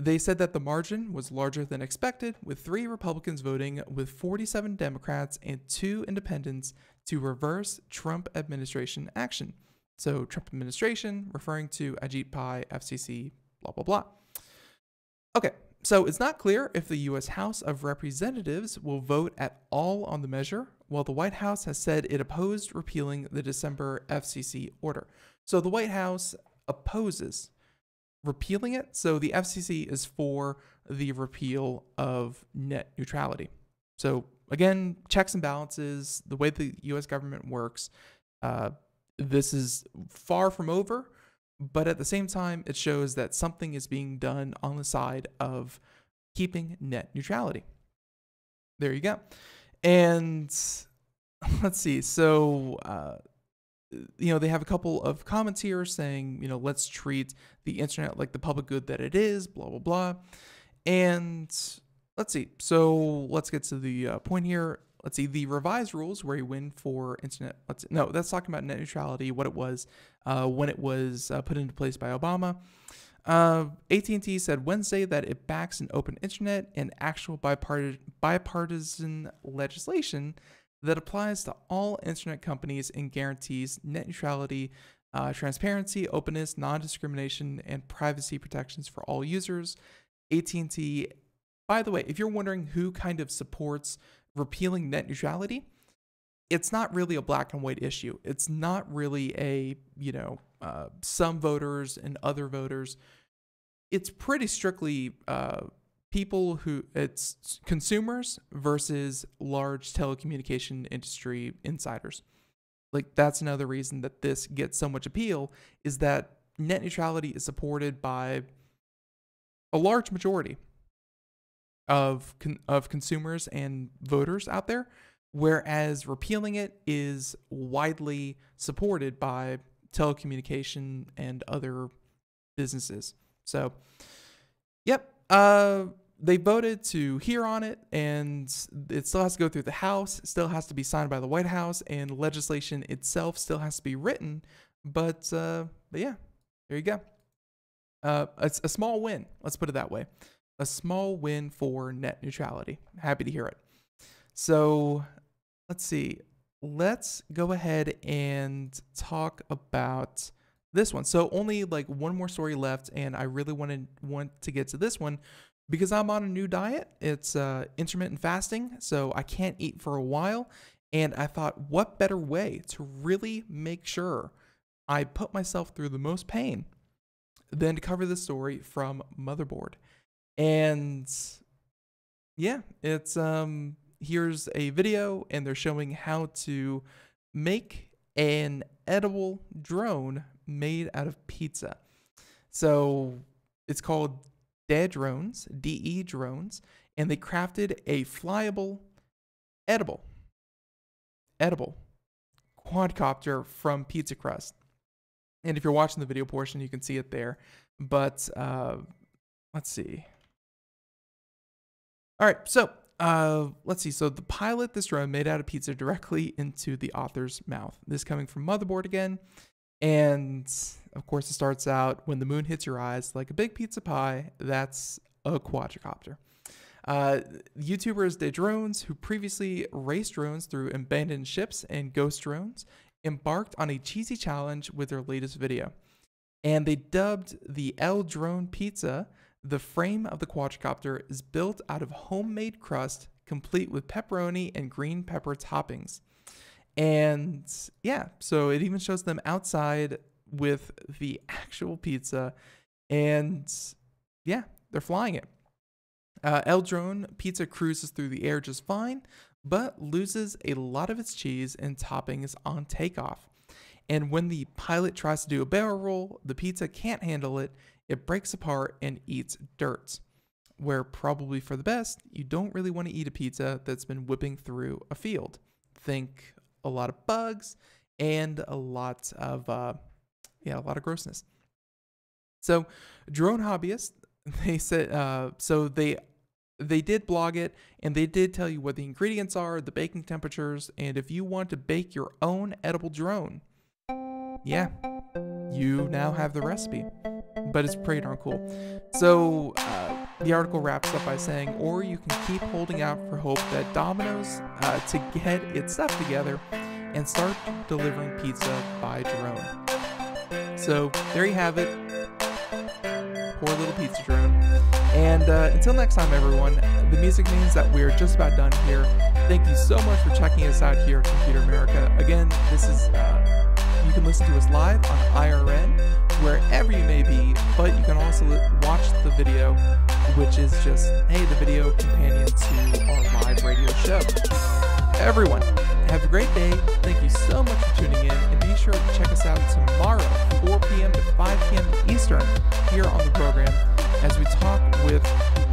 They said that the margin was larger than expected, with 3 Republicans voting with 47 Democrats and 2 independents to reverse Trump administration action. So Trump administration referring to Ajit Pai, FCC, blah, blah, blah. Okay, so it's not clear if the U.S. House of Representatives will vote at all on the measure, while the White House has said it opposed repealing the December FCC order. So the White House opposes repealing it. So the FCC is for the repeal of net neutrality. So again, checks and balances, the way the US government works, this is far from over, But at the same time, it shows that something is being done on the side of keeping net neutrality. There you go. And let's see. So, you know, they have a couple of comments here saying, you know, let's treat the internet like the public good that it is, blah, blah, blah. And let's see. So let's get to the point here. Let's see, the revised rules were a win for internet. Let's see, no, that's talking about net neutrality, what it was when it was put into place by Obama. AT&T said Wednesday that it backs an open internet and actual bipartisan legislation that applies to all internet companies and guarantees net neutrality, transparency, openness, non-discrimination, and privacy protections for all users. AT&T, by the way, if you're wondering who kind of supports repealing net neutrality, it's not really a black and white issue. It's not really a, you know, some voters and other voters. It's pretty strictly people who, it's consumers versus large telecommunication industry insiders. Like, that's another reason that this gets so much appeal, is that net neutrality is supported by a large majority of consumers and voters out there, whereas repealing it is widely supported by telecommunication and other businesses. So, yep, they voted to hear on it, and it still has to go through the House, it still has to be signed by the White House, and legislation itself still has to be written. But yeah, there you go. It's a small win, let's put it that way. A small win for net neutrality. Happy to hear it. So let's see. Let's go ahead and talk about this one. So only like one more story left, and I really want to get to this one because I'm on a new diet. It's intermittent fasting, so I can't eat for a while. And I thought, what better way to really make sure I put myself through the most pain than to cover this story from Motherboard. And yeah, it's here's a video, and they're showing how to make an edible drone made out of pizza. So it's called DeDrones, DE drones, and they crafted a flyable edible quadcopter from pizza crust. And if you're watching the video portion, you can see it there. But let's see. All right, so let's see. So the pilot, this drone made out of pizza directly into the author's mouth. This coming from Motherboard again. And of course, it starts out, when the moon hits your eyes like a big pizza pie, that's a quadcopter. YouTubers DeDrones, who previously raced drones through abandoned ships and ghost drones, embarked on a cheesy challenge with their latest video. And they dubbed the L Drone Pizza. The frame of the quadcopter is built out of homemade crust, complete with pepperoni and green pepper toppings. And yeah, so it even shows them outside with the actual pizza. And yeah, they're flying it. El Drone Pizza cruises through the air just fine, but loses a lot of its cheese and toppings on takeoff. And when the pilot tries to do a barrel roll, the pizza can't handle it. It breaks apart and eats dirt, where probably for the best, you don't really want to eat a pizza that's been whipping through a field. Think a lot of bugs and a lot of, yeah, a lot of grossness. So drone hobbyists, they said, so they did blog it, and they did tell you what the ingredients are, the baking temperatures, and if you want to bake your own edible drone, yeah, you now have the recipe. But it's pretty darn cool. So the article wraps up by saying, or you can keep holding out for hope that Domino's to get its stuff together and start delivering pizza by drone. So there you have it, poor little pizza drone. And until next time, everyone, the music means that we're just about done here. Thank you so much for checking us out here at Computer America. Again, this is you can listen to us live on IRN, wherever you may be, but you can also watch the video, which is just, hey, the video companion to our live radio show. Everyone, have a great day. Thank you so much for tuning in, and be sure to check us out tomorrow, 4 p.m. to 5 p.m. here on the program as we talk with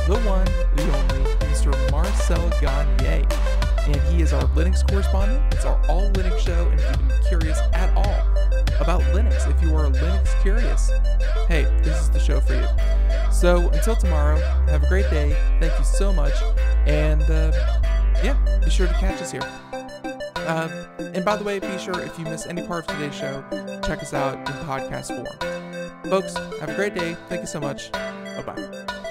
the one, the only, Mr. Marcel Gagne. And he is our Linux correspondent. It's our All Linux show, and if you've been curious at all about Linux, if you are Linux curious, hey, this is the show for you. So until tomorrow, have a great day. Thank you so much. And yeah, be sure to catch us here. And by the way, be sure if you miss any part of today's show, check us out in podcast form. Folks, have a great day. Thank you so much. Bye-bye.